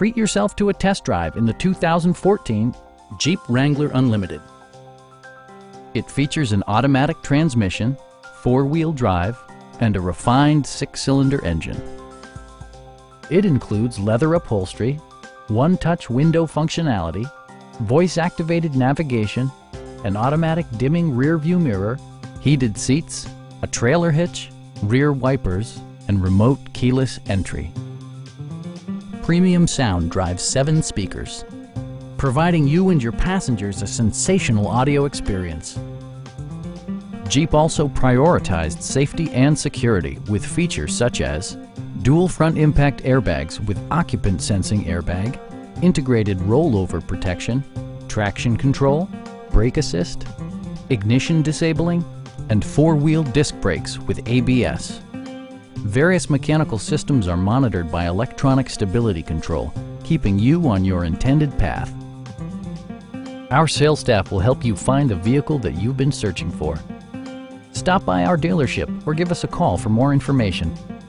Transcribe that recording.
treat yourself to a test drive in the 2014 Jeep Wrangler Unlimited. It features an automatic transmission, four-wheel drive, and a refined six-cylinder engine. It includes leather upholstery, one-touch window functionality, voice-activated navigation, an automatic dimming rear-view mirror, heated seats, a trailer hitch, rear wipers, and remote keyless entry. Premium sound drives 7 speakers, providing you and your passengers a sensational audio experience. Jeep also prioritized safety and security with features such as dual front impact airbags with occupant sensing airbag, integrated rollover protection, traction control, brake assist, ignition disabling, and four-wheel disc brakes with ABS. Various mechanical systems are monitored by electronic stability control, keeping you on your intended path. Our sales staff will help you find the vehicle that you've been searching for. Stop by our dealership or give us a call for more information.